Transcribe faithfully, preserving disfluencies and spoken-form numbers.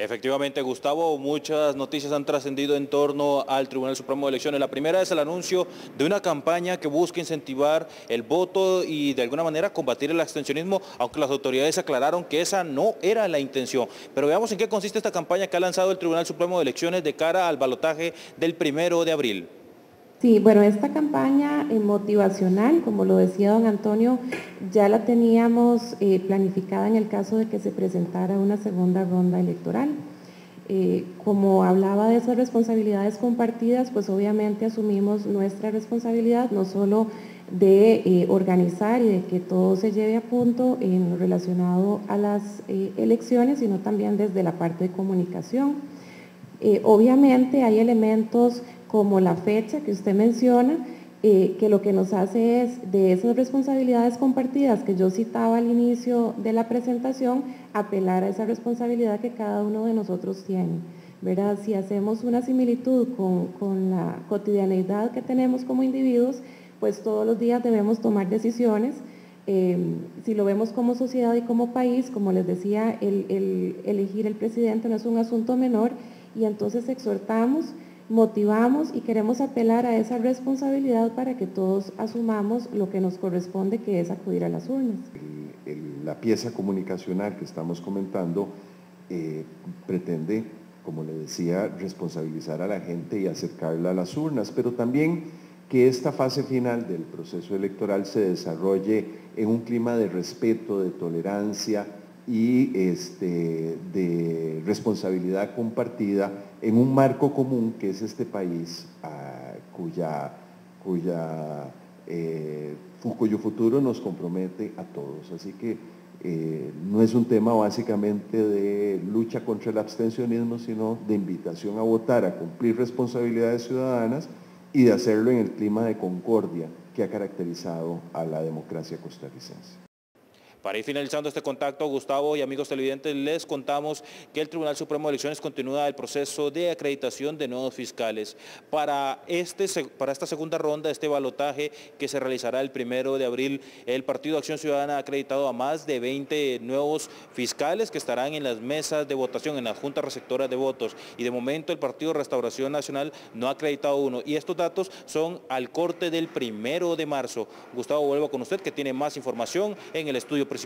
Efectivamente, Gustavo, muchas noticias han trascendido en torno al Tribunal Supremo de Elecciones. La primera es el anuncio de una campaña que busca incentivar el voto y de alguna manera combatir el abstencionismo, aunque las autoridades aclararon que esa no era la intención. Pero veamos en qué consiste esta campaña que ha lanzado el Tribunal Supremo de Elecciones de cara al balotaje del primero de abril. Sí, bueno, esta campaña eh, motivacional, como lo decía don Antonio, ya la teníamos eh, planificada en el caso de que se presentara una segunda ronda electoral. Eh, como hablaba de esas responsabilidades compartidas, pues obviamente asumimos nuestra responsabilidad, no solo de eh, organizar y de que todo se lleve a punto en lo relacionado a las eh, elecciones, sino también desde la parte de comunicación. Eh, obviamente hay elementos como la fecha que usted menciona, eh, que lo que nos hace es de esas responsabilidades compartidas que yo citaba al inicio de la presentación, apelar a esa responsabilidad que cada uno de nosotros tiene, ¿verdad? Si hacemos una similitud con, con la cotidianeidad que tenemos como individuos, pues todos los días debemos tomar decisiones. Eh, si lo vemos como sociedad y como país, como les decía, el, el elegir el presidente no es un asunto menor, y entonces exhortamos, motivamos y queremos apelar a esa responsabilidad para que todos asumamos lo que nos corresponde, que es acudir a las urnas. El, el, la pieza comunicacional que estamos comentando eh, pretende, como le decía, responsabilizar a la gente y acercarla a las urnas, pero también que esta fase final del proceso electoral se desarrolle en un clima de respeto, de tolerancia y este, de responsabilidad compartida en un marco común que es este país, ah, cuya, cuya, eh, cuyo futuro nos compromete a todos. Así que eh, no es un tema básicamente de lucha contra el abstencionismo, sino de invitación a votar, a cumplir responsabilidades ciudadanas y de hacerlo en el clima de concordia que ha caracterizado a la democracia costarricense. Para ir finalizando este contacto, Gustavo y amigos televidentes, les contamos que el Tribunal Supremo de Elecciones continúa el proceso de acreditación de nuevos fiscales para, este, para esta segunda ronda, este balotaje que se realizará el primero de abril. El Partido Acción Ciudadana ha acreditado a más de veinte nuevos fiscales que estarán en las mesas de votación, en las Juntas Receptoras de Votos, y de momento el Partido Restauración Nacional no ha acreditado uno, y estos datos son al corte del primero de marzo. Gustavo, vuelvo con usted que tiene más información en el estudio principal.